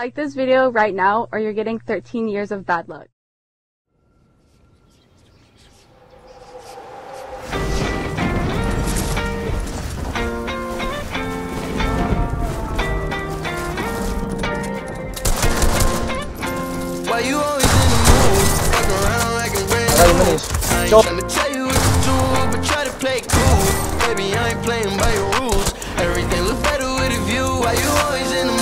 Like this video right now, or you're getting 13 years of bad luck. Why you always in the mood, fuck around like a brand new. I'm gonna tell you what to do, but try to play cool. Baby, I ain't playing by your rules. Everything look better with a view. Why you always in the mood?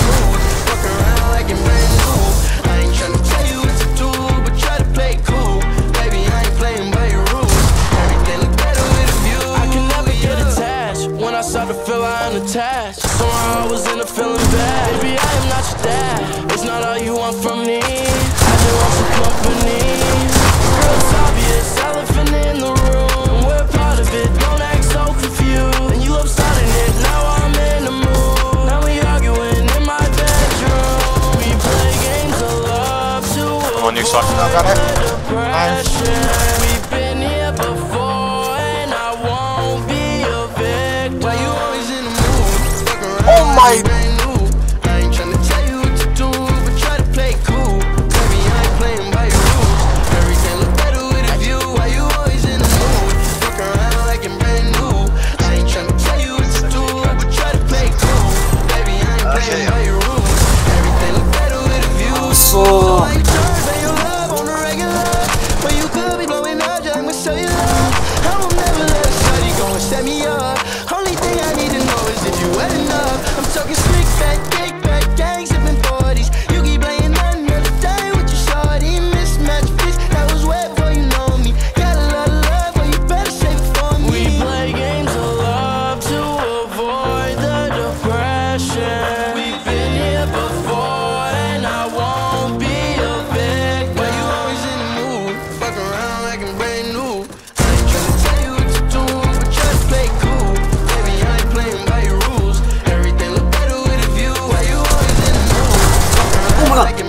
Attached. Somehow I was in a feeling bad. Baby, I am not your dad. It's not all you want from me. I just want some company. Girl, it's obvious, elephant in the room. We're part of it, don't act so confused. And you love starting it, now I'm in the mood. Now we arguing in my bedroom. We play games of love to avoid the pressure. We've been here before and I won't be a victim. I ain't trying to tell you what to do, but try to play cool. Baby, I ain't playing by your rules. Everything look better with a view. Why you always in the mood? Fuck around like I'm brand new. I ain't trying to tell you what to do, but try to play cool. Baby, I ain't playing by your rules. Everything look better with a view. So I turn on your love on a regular. But you could be blowing up, I'm gonna show you love. I will never let a shawty go and set me up. Only thing I need to know is did you wet enough? Talking slick back, kick back, gangs up in 40s. You keep playing another day with your shorty. Mismatch bitch, that was wet boy, you know me. Got a lot of love, but you better save it for me. We play games of love to avoid the depression. We've been here before and I won't be a victim. Why you always in the mood? Fuck around like I'm brand new. I ain't trying to tell you what to do, but try to play cool. Baby, I ain't playing by your rules. Like